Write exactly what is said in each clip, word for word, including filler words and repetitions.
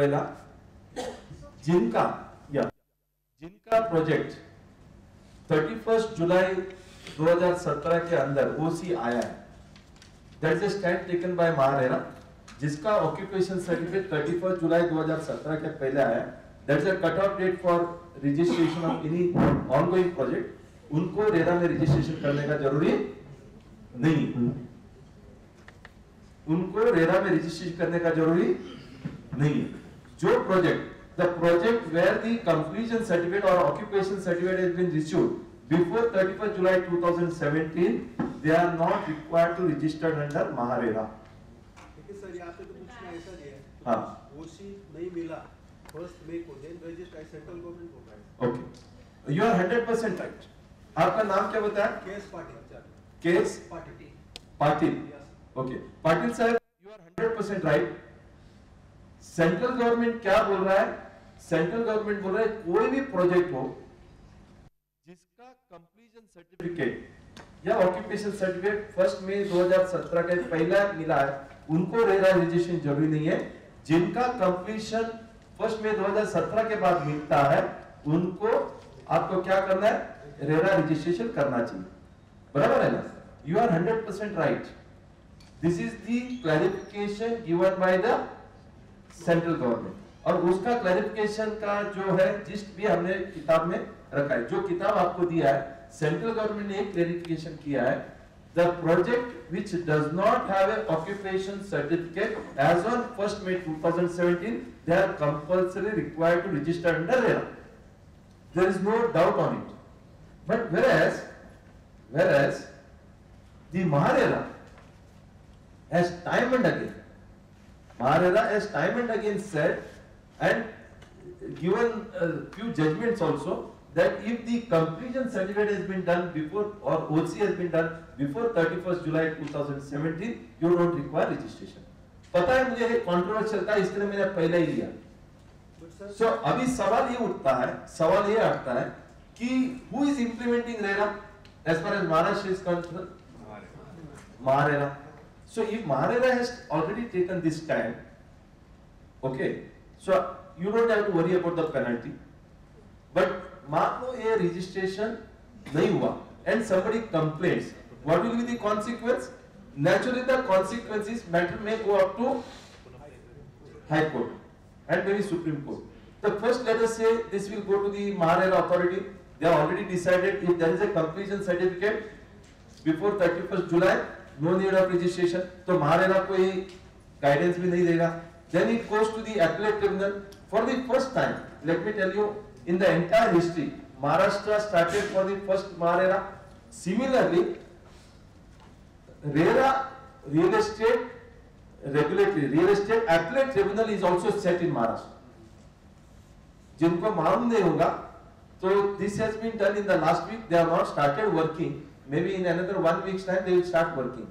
पहला जिनका या जिनका प्रोजेक्ट इकतीस जुलाई दो हज़ार सत्रह के अंदर ओसी आया है, that is stand taken by MahaRERA, जिसका ऑक्यूपेशन सर्टिफिकेट इकतीस जुलाई दो हज़ार सत्रह के पहले आया, that is a cut off date for registration of any ongoing project. उनको रेरा में रजिस्ट्रेशन करने का जरूरी नहीं, उनको रेरा में रजिस्ट्रेशन करने का जरूरी नहीं है। जो project the project where the completion certificate और occupation certificate has been issued before इकतीस जुलाई दो हज़ार सत्रह, they are not required to registered under MahaRERA. ठीक है सर, यहां पे तो कुछ ऐसा दिया है, हां ओसी नहीं मिला फर्स्ट मे को देन रजिस्टर सेंट्रल गवर्नमेंट को है। Okay, you are hundred percent right. आपका नाम क्या बताया? केस पाटिल। केस पाटिल पाटिल ओके, पाटिल साहब you are hundred percent right. Central government क्या बोल रहा है? सेंट्रल गवर्नमेंट बोल रहा है कोई भी प्रोजेक्ट हो जिसका कंप्लीशन सर्टिफिकेट या ऑक्यूपेशन सर्टिफिकेट फर्स्ट मई दो हज़ार सत्रह के पहला मिला है, उनको रेरा रजिस्ट्रेशन जरूरी नहीं है। जिनका कंप्लीशन फर्स्ट मई दो हज़ार सत्रह के बाद मिलता है, उनको आपको क्या करना है? रेरा रजिस्ट्रेशन करना चाहिए, बराबर है ना? You are hundred percent right. This is the clarification given by the central government, और उसका clarification का जो है gist भी हमने किताब में रखा है। जो किताब आपको दिया है, central government ने एक clarification किया है, the project which does not have an occupation certificate as on first May two thousand seventeen, they are compulsorily required to register under RERA. There is no doubt on it. But whereas, whereas the MahaRERA has time and again, MahaRERA has time and again said and given uh, few judgments also that if the completion certificate has been done before or O C has been done before thirty-first July two thousand seventeen, you don't require registration. पता है मुझे एक controversial था, इसलिए मैंने पहले ही लिया। So अभी सवाल ये उठता है, सवाल ये आता है कि who is implementing RERA as far as Maharashtra is concerned? MahaRERA. So if MahaRERA has already taken this time, okay, so you don't have to worry about the penalty. But मान लो ये registration नहीं हुआ and somebody complains, what will be the consequence? Naturally, the consequences matter may go up to High Court and maybe Supreme Court. The first, let us say this will go to the MahaRERA authority. They have already decided if there is a completion certificate before thirty-first July. No need of registration, तो महारेरा कोई guidance भी नहीं देगा। Then it goes to the appellate tribunal for the first time. Let me tell you, in the entire history, Maharashtra started for the first MahaRERA. Similarly, RERA real estate regulatory real estate appellate tribunal is also set in Maharashtra. जिनको मालूम नहीं होगा, तो this has been done in the last week. They have not started working. Maybe in another one week's time they will start working.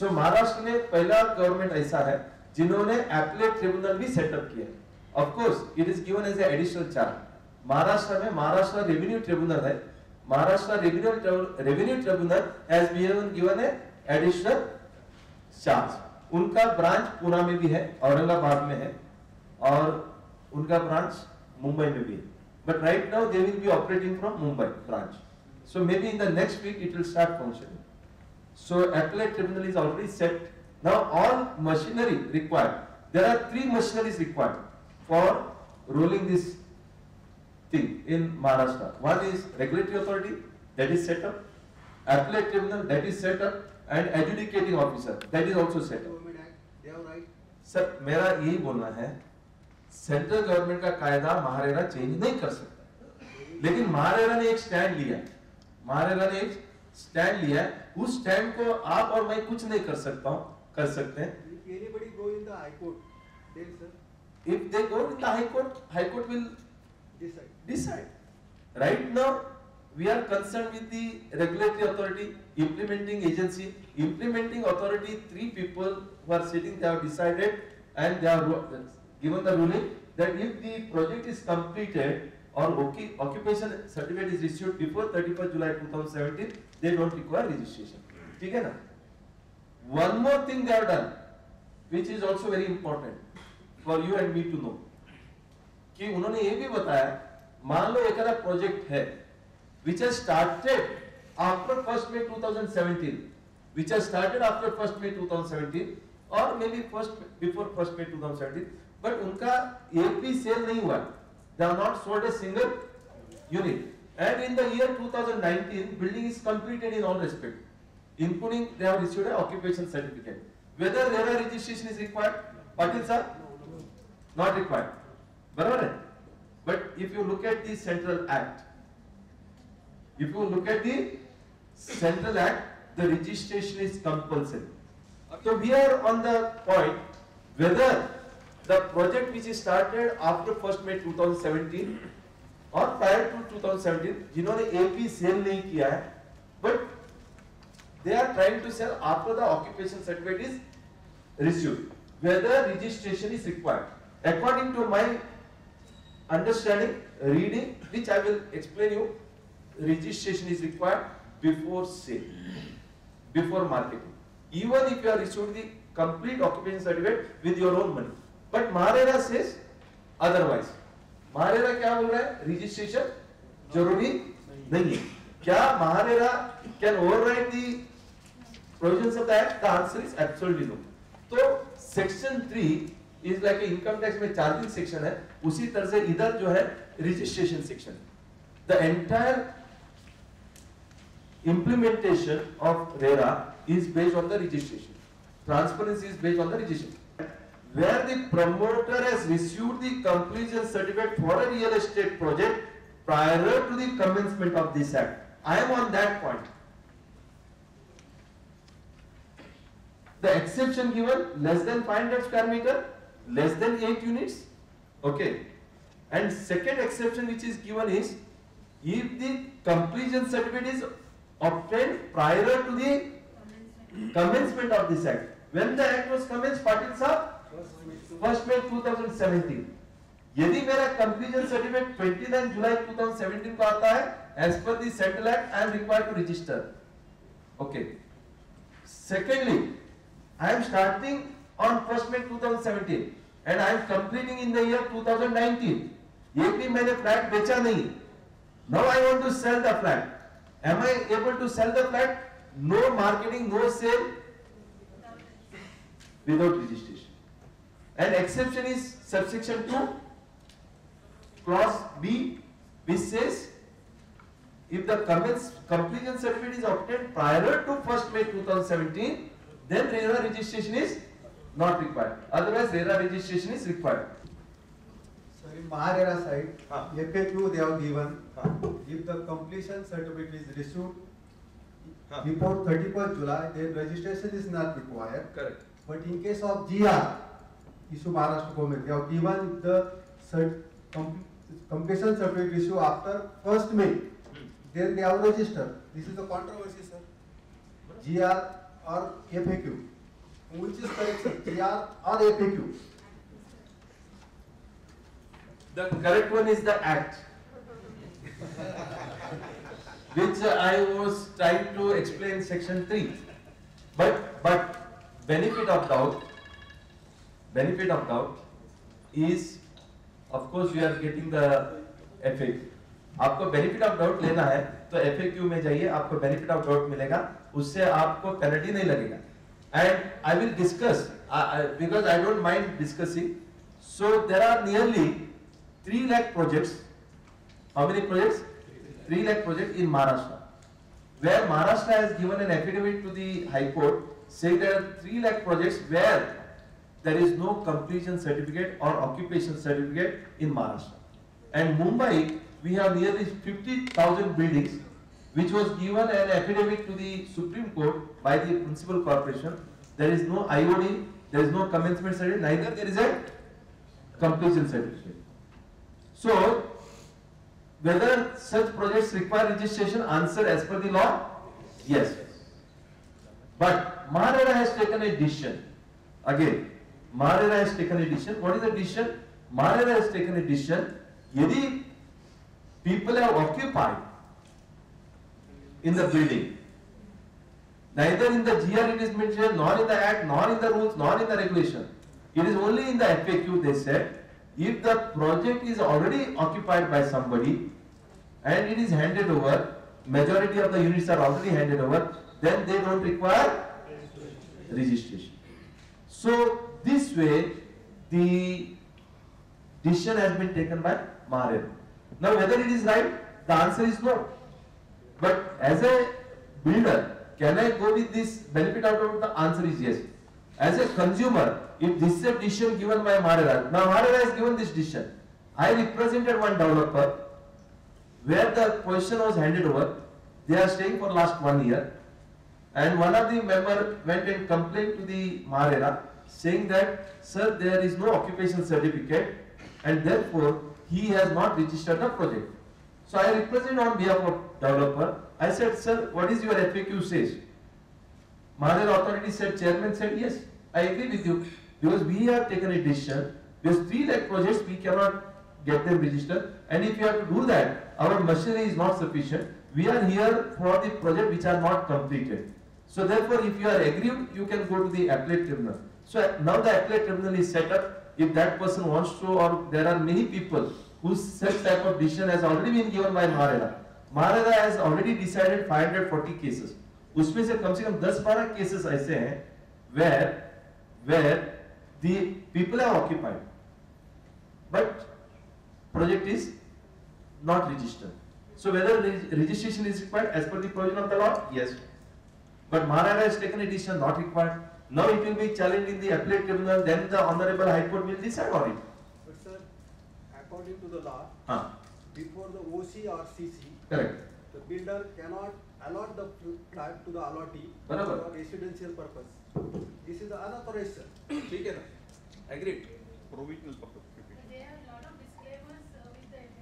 So Maharashtra ने पहला government ऐसा है जिन्होंने एप्पलेट ट्रिब्यूनल भी सेटअप किया। Of course, it is given as an additional charge. Maharashtra में Maharashtra revenue tribunal है। Maharashtra revenue revenue tribunal has been given an additional charge. उनका ब्रांच पुणे में भी है, औरंगाबाद में है, और उनका ब्रांच मुंबई में भी है। But right now they will be operating from Mumbai branch. So maybe in the next week it will start functioning. So appellate tribunal is already set. Now all machinery required. There are three machineries required for rolling this thing in Maharashtra. One is regulatory authority, that is set up. Appellate tribunal, that is set up, and adjudicating officer, that is also set up. They are right. Sir, मेरा यही बोलना है, central government का कायदा MahaRERA change नहीं कर सकता। लेकिन महारेरा ने एक स्टैंड लिया। महारेरा ने एक स्टैंड लिया है, उस स्टैंड को आप और मैं कुछ नहीं कर सकता हूँ, कर सकते हैं। Anybody go in the High Court? Then, sir, if they go in the High Court, High Court will decide. Decide. Right now, we are concerned with the regulatory authority, implementing agency, implementing authority. Three people who are sitting, they have decided and they have given the ruling that if the project is completed or okay, occupation certificate is issued before thirty-first July two thousand seventeen, they don't require registration. ठीक है ना? One more thing they have done, which is also very important for you and me to know. कि उन्होंने ये भी बताया, मान लो एक प्रोजेक्ट है which has started after first May two thousand seventeen, which has started after first May two thousand seventeen और may be first before first May two thousand seventeen, but उनका एक भी सेल नहीं हुआ, they have not sold a single unit, and in the year two thousand nineteen building is completed in all respect, including they have issued an occupation certificate. Whether RERA registration is required, Patil sir? No, no. Not required, barabar hai. But if you look at the central act, if you look at the central act, the registration is compulsory. So we are on the point whether the project which is started after first May two thousand seventeen और prior to two thousand seventeen जिन्होंने एपी sale नहीं किया है, but they are trying to sell after the occupation certificate is received, whether registration is required. According to my understanding, reading, which I will explain you, registration is required before sale, before marketing. Even if you are issued the complete occupation certificate with your own money, but MahaRERA says otherwise. MahaRERA क्या बोल रहा है? Registration जरूरी नहीं है। क्या MahaRERA can override the provisions of the act? The answer is absolutely no. तो section three is like income tax में चार्जिंग सेक्शन है, उसी तरह से इधर जो है registration section. The entire implementation of RERA is based on the registration, transparency is based on the registration. Where the promoter has received the completion certificate for a real estate project prior to the commencement of this act. I am on that point. The exception given, less than five hundred square meter, less than eight units. Okay. And second exception which is given is if the completion certificate is obtained prior to the commencement of this act. When the act was commenced, Patil sir? first May two thousand seventeen. यदि मेरा completion certificate twenty-ninth July two thousand seventeen को आता है, as per the Central Act, I am required to register. Okay. Secondly, I am starting on first May two thousand seventeen and I am completing in the year two thousand nineteen. ये भी मैंने flat बेचा नहीं. Now I want to sell the flat. Am I able to sell the flat? No marketing, no sale, without registration. An exception is subsection two, clause B, which says if the completion certificate is obtained prior to first May two thousand seventeen, then RERA registration is not required. Otherwise, RERA registration is required. So in MahaRERA side, ah. F A Q they have given ah. if the completion certificate is received ah. before thirty-first July, then registration is not required. Correct. But in case of G R. Issue Maharashtra government. They have given the cert, com, completion certificate issue after first May. Hmm. Then they have registered. This is the controversy, sir. G R or F A Q? Which is correct, sir? G R or F A Q? The correct one is the Act, which uh, I was trying to explain section three. But but benefit of doubt. Benefit of doubt is, of course, you are getting the F A Q. आपको benefit of doubt लेना है तो F A Q में जाइए, आपको benefit of doubt मिलेगा, उससे आपको penalty नहीं लगेगा. And I will discuss uh, because I don't mind discussing. So there are nearly three lakh projects. How many projects? Three lakh projects in Maharashtra, where Maharashtra has given an affidavit to the High Court, saying there are three lakh projects where there is no completion certificate or occupation certificate in Maharashtra. And Mumbai, we have nearly fifty thousand buildings, which was given an affidavit to the Supreme Court by the Principal Corporation. There is no I O D, there is no commencement certificate, neither there is a completion certificate. So, whether such projects require registration, answer as per the law, yes. But MahaRERA has taken a decision. Again, MahaRERA has taken a decision. What is the decision? MahaRERA has taken a decision. Yadi people have occupied in the building, neither in the G R it is mentioned, nor in the Act, nor in the rules, nor in the regulation. It is only in the F A Q they said If the project is already occupied by somebody and it is handed over, majority of the units are already handed over, then they don't require registration. So this way the decision has been taken by MahaRERA. Now whether it is right, the answer is no. But as a builder, can I go with this benefit out of it? The answer is yes. As a consumer, if this is a decision given by MahaRERA, now MahaRERA has given this decision. I represented one developer where the position was handed over. They are staying for last one year, and one of the member went and complained to the MahaRERA saying that, sir, there is no occupation certificate and therefore he has not registered the project. So I represent on behalf of developer. I said, sir, what is your F A Q says? MahaRERA authority said, chairman said, yes, I agree with you, because we have taken a decision. There's three lakh projects, we cannot get them registered, and if you have to do that, our machinery is not sufficient. We are here for the project which are not completed. So therefore, if you are aggrieved, you can go to the appellate tribunal. So now the appellate tribunal is set up. If that person wants to, or there are many people whose such type of decision has already been given by MahaRERA. MahaRERA has already decided five hundred forty cases. उसमें से कम से कम ten to twelve cases ऐसे हैं where where the people are occupied but project is not registered. So whether registration is required as per the provision of the law? Yes. But MahaRERA has taken a decision not required. Now it will be challenged in the appellate tribunal. Then the Honorable High Court will decide on it. But sir, according to the law, huh? before the O C or C C, correct, the builder cannot allot the flat to the allottee for residential purpose. This is the unauthorized, sir. Okay, na? Agreed. Provisional purpose. There are a lot of disclaimers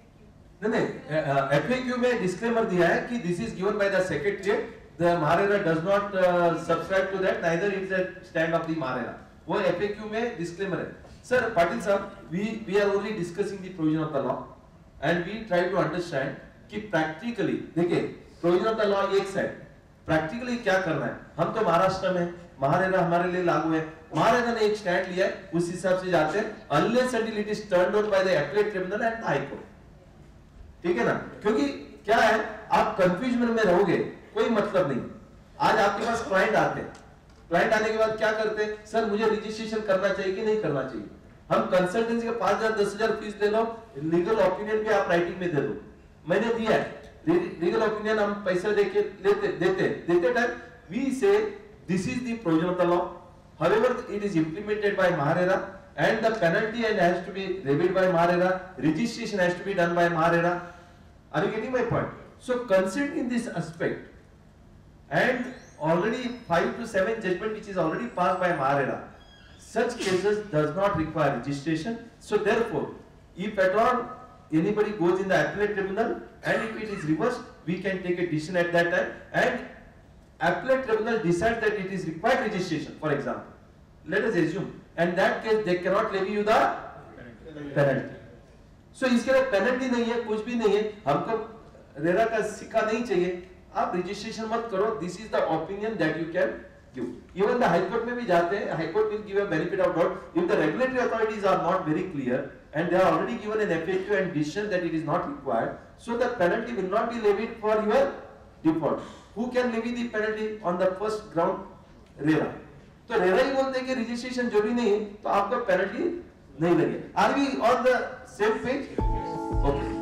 with the F A Q. No, no. F A Q में disclaimer दिया है कि this is given by the secretary. The MahaRERA does not uh, subscribe to that. Neither is a stand of the MahaRERA. वो F A Q में disclaimer है. Sir, Patil sir, we we are only discussing the provision of the law, and we try to understand कि practically देखिए provision of the law एक side practically क्या करना है. हम तो महाराष्ट्र में, MahaRERA हमारे लिए लागू है. MahaRERA ने एक स्टैंड लिया है, उस हिसाब से जाते हैं unless until it is turned out by the appellate tribunal and high court. ठीक है ना? क्योंकि क्या है, आप कंफ्यूजन में रहोगे, कोई मतलब नहीं. आज आपके पास क्लाइंट आते हैं, क्लाइंट आने के बाद क्या करते हैं, सर मुझे रजिस्ट्रेशन करना चाहिए कि नहीं करना चाहिए. हम कंसल्टेंसी के पाँच हजार दस हजार फीस दे लो, लीगल ओपिनियन भी आप राइटिंग में दे दो. मैंने दिया है लीगल ओपिनियन, हम पैसा देके लेते देते देते time we say this is the provision of the law. However it is implemented by MahaRERA and the penalty and has to be levied by MahaRERA, registration has to be done by MahaRERA. Are you getting my point? So considering this aspect and already five to seven judgement which is already passed by MahaRERA, such cases does not require registration. So therefore if at all anybody goes in the appellate tribunal and if it is reversed, we can take a decision at that time, and appellate tribunal decides that it is required registration, for example. Let us assume. And that case they cannot levy you the penalty. So इसके लिए penalty नहीं है, कुछ भी नहीं है. हमको RERA का सिक्का नहीं चाहिए. आप registration मत करो. This is the opinion that you can give. Even the high court में भी जाते हैं. High court will give a benefit of doubt if the regulatory authorities are not very clear. And they are already given an F A Q and decision that it is not required, so the penalty will not be levied for your default. Who can levy the penalty on the first ground? RERA. तो RERA ही बोलते हैं कि registration जरूरी नहीं है, तो आपका penalty नहीं लगेगा. Are we on the same page? Okay.